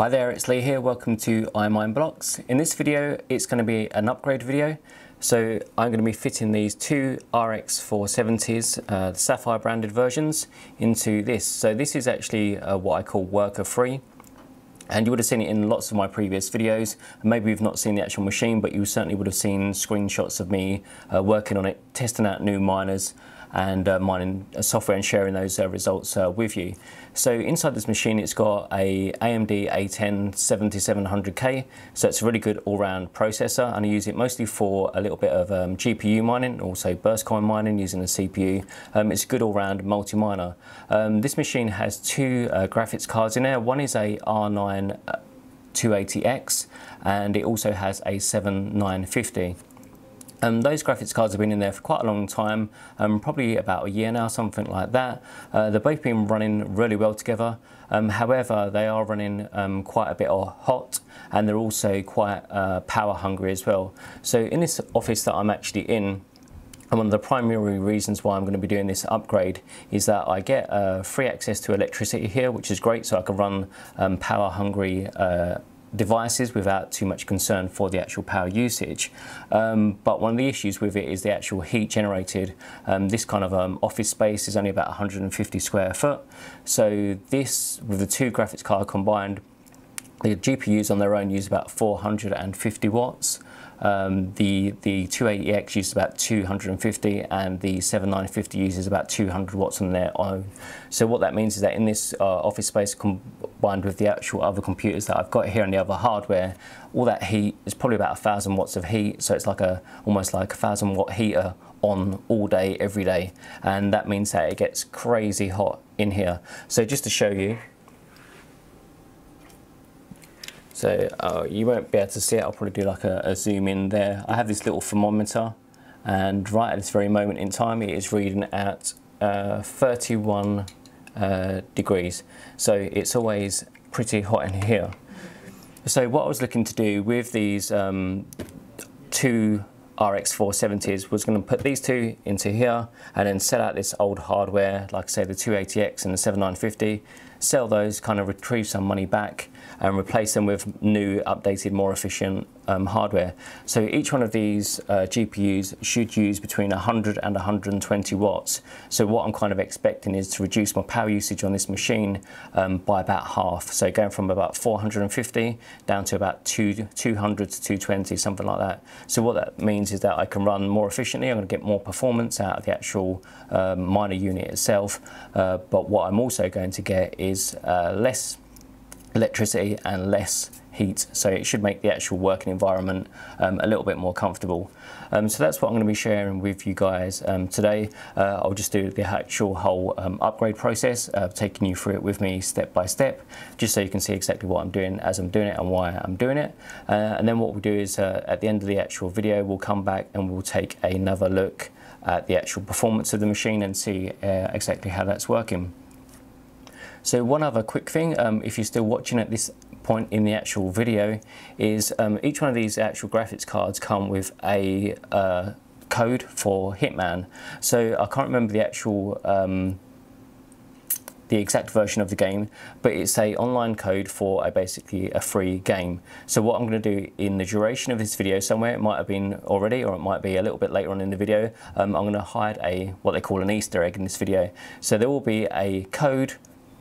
Hi there, it's Lee here, welcome to iMineBlocks. In this video, it's going to be an upgrade video. So I'm going to be fitting these two RX 470s, the Sapphire branded versions, into this. So this is actually what I call Worker 3. And you would have seen it in lots of my previous videos. Maybe you've not seen the actual machine, but you certainly would have seen screenshots of me working on it, testing out new miners and mining software and sharing those results with you. So inside this machine, it's got a AMD A10 7700K. So it's a really good all-round processor, and I use it mostly for a little bit of GPU mining, also burst coin mining using the CPU. It's a good all-round multi-miner. This machine has two graphics cards in there. One is a R9 280X, and it also has a 7950. Those graphics cards have been in there for quite a long time, probably about a year now, something like that. They've both been running really well together. However, they are running quite a bit hot, and they're also quite power hungry as well. So in this office that I'm actually in, and one of the primary reasons why I'm going to be doing this upgrade is that I get free access to electricity here, which is great, so I can run power hungry devices without too much concern for the actual power usage. But one of the issues with it is the actual heat generated. This kind of office space is only about 150 square foot. So this, with the two graphics cards combined, the GPUs on their own use about 450 watts. The 280X uses about 250, and the 7950 uses about 200 watts on their own. So what that means is that in this office space, combined with the actual other computers that I've got here and the other hardware, all that heat is probably about 1,000 watts of heat. So it's like almost like a 1,000 watt heater on all day, every day, and that means that it gets crazy hot in here. So just to show you. So you won't be able to see it, I'll probably do like a zoom in there. I have this little thermometer, and right at this very moment in time it is reading at 31 degrees. So it's always pretty hot in here. So what I was looking to do with these two RX 470s was going to put these two into here and then sell out this old hardware, like I say the 280X and the 7950, sell those, kind of retrieve some money back and replace them with new, updated, more efficient hardware. So each one of these GPUs should use between 100 and 120 watts. So what I'm kind of expecting is to reduce my power usage on this machine by about half. So going from about 450 down to about 200 to 220, something like that. So what that means is that I can run more efficiently, I'm going to get more performance out of the actual miner unit itself, but what I'm also going to get is less electricity and less heat, so it should make the actual working environment a little bit more comfortable. So that's what I'm going to be sharing with you guys today. I'll just do the actual whole upgrade process, taking you through it with me step by step, just so you can see exactly what I'm doing as I'm doing it and why I'm doing it. And then what we'll do is at the end of the actual video, we'll come back and we'll take another look at the actual performance of the machine and see exactly how that's working. So one other quick thing, if you're still watching at this point in the actual video, is each one of these actual graphics cards come with a code for Hitman. So I can't remember the actual the exact version of the game, but it's a online code for basically a free game. So what I'm going to do in the duration of this video somewhere, it might have been already or it might be a little bit later on in the video, I'm going to hide what they call an Easter egg in this video. So there will be a code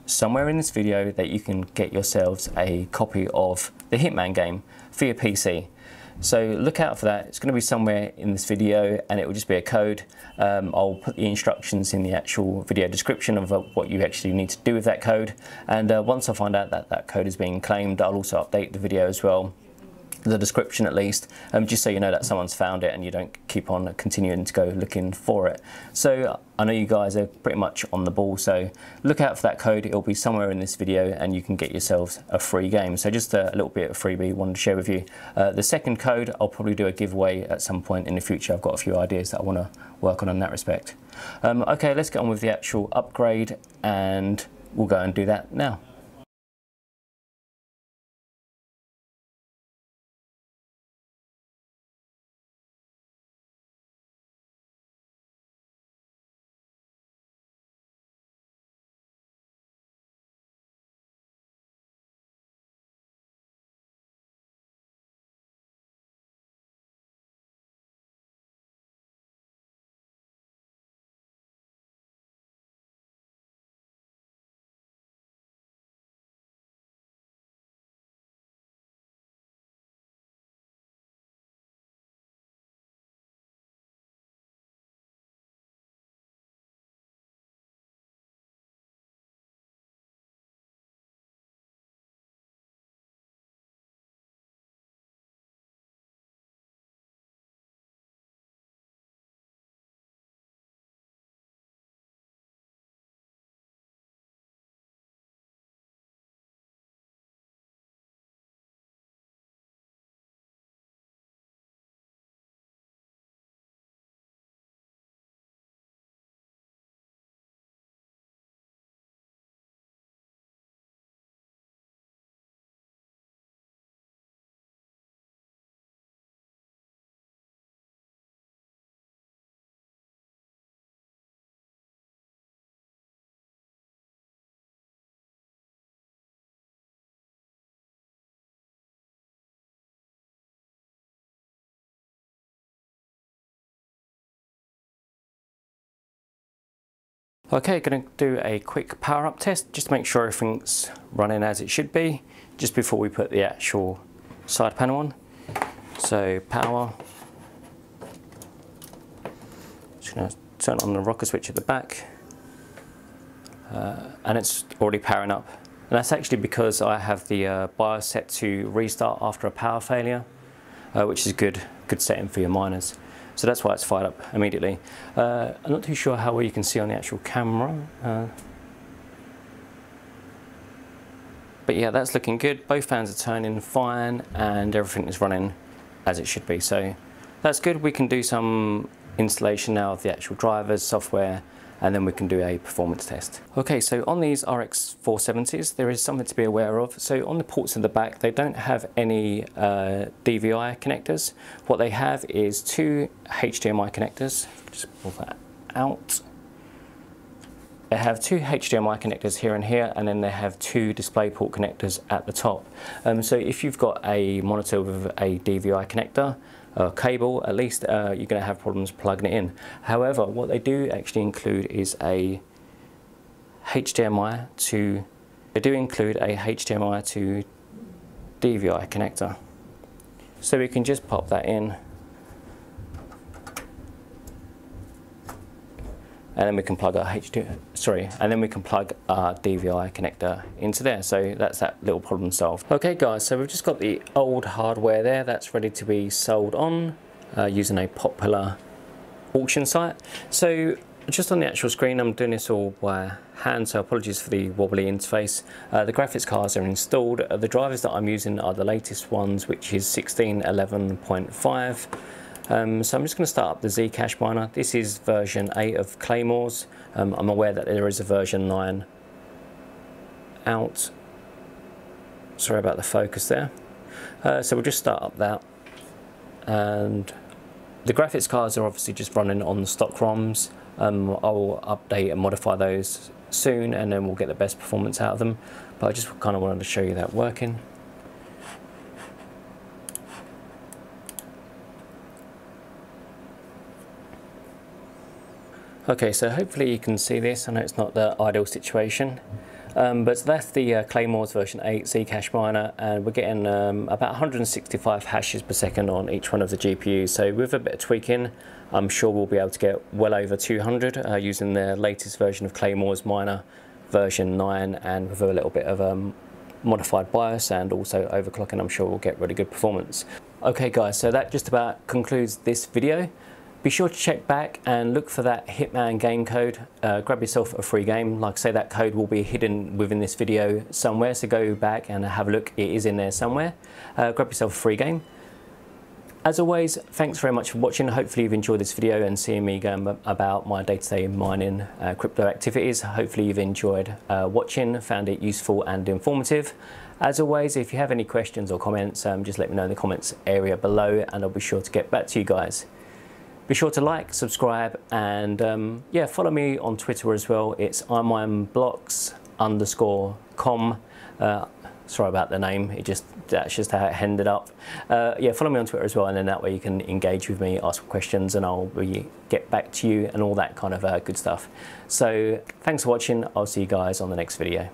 somewhere in this video that you can get yourselves a copy of the Hitman game for your PC. So look out for that, it's going to be somewhere in this video and it will just be a code. I'll put the instructions in the actual video description of what you actually need to do with that code, and once I find out that that code is being claimed, I'll also update the video as well, the description at least, just so you know that someone's found it and you don't keep on continuing to go looking for it. So I know you guys are pretty much on the ball, so look out for that code, it'll be somewhere in this video and you can get yourselves a free game. So just a little bit of freebie I wanted to share with you. The second code, I'll probably do a giveaway at some point in the future. I've got a few ideas that I want to work on in that respect. Okay, let's get on with the actual upgrade and we'll go and do that now. Okay, going to do a quick power up test just to make sure everything's running as it should be just before we put the actual side panel on. So power, just going to turn on the rocker switch at the back, and it's already powering up. And that's actually because I have the BIOS set to restart after a power failure, which is good setting for your miners. So that's why it's fired up immediately. I'm not too sure how well you can see on the actual camera. But yeah, that's looking good. Both fans are turning fine and everything is running as it should be. So that's good. We can do some installation now of the actual drivers, software, and then we can do a performance test. Okay, so on these RX 470s, there is something to be aware of. So on the ports in the back, they don't have any DVI connectors. What they have is two HDMI connectors. Just pull that out. They have two HDMI connectors here and here, and then they have two DisplayPort connectors at the top. So if you've got a monitor with a DVI connector, cable at least, you're going to have problems plugging it in. However, what they do actually include is a HDMI to, they do include a HDMI to DVI connector. So we can just pop that in, and then we can plug our DVI connector into there. So that's that little problem solved. Okay guys, so we've just got the old hardware there that's ready to be sold on using a popular auction site. So just on the actual screen, I'm doing this all by hand, so apologies for the wobbly interface. The graphics cards are installed. The drivers that I'm using are the latest ones, which is 1611.5. So I'm just going to start up the Zcash miner. This is version 8 of Claymore's. I'm aware that there is a version 9 out. Sorry about the focus there. So we'll just start up that. And the graphics cards are obviously just running on the stock ROMs. I'll update and modify those soon, and then we'll get the best performance out of them. But I just kind of wanted to show you that working. Okay, so hopefully you can see this. I know it's not the ideal situation, but that's the Claymore's version 8 Zcash miner, and we're getting about 165 hashes per second on each one of the GPUs. So with a bit of tweaking, I'm sure we'll be able to get well over 200 using the latest version of Claymore's miner, version 9, and with a little bit of modified BIOS and also overclocking, I'm sure we'll get really good performance. Okay guys, so that just about concludes this video. Be sure to check back and look for that Hitman game code. Grab yourself a free game. Like I say, that code will be hidden within this video somewhere, so go back and have a look. It is in there somewhere. Grab yourself a free game. As always, thanks very much for watching. Hopefully you've enjoyed this video and seeing me go about my day-to-day mining crypto activities. Hopefully you've enjoyed watching, found it useful and informative. As always, if you have any questions or comments, just let me know in the comments area below, and I'll be sure to get back to you guys. Be sure to like, subscribe, and yeah, follow me on Twitter as well. It's iMineBlocks_com. Sorry about the name. That's just how it ended up. Yeah, follow me on Twitter as well, and then that way you can engage with me, ask questions, and I'll get back to you and all that kind of good stuff. So thanks for watching. I'll see you guys on the next video.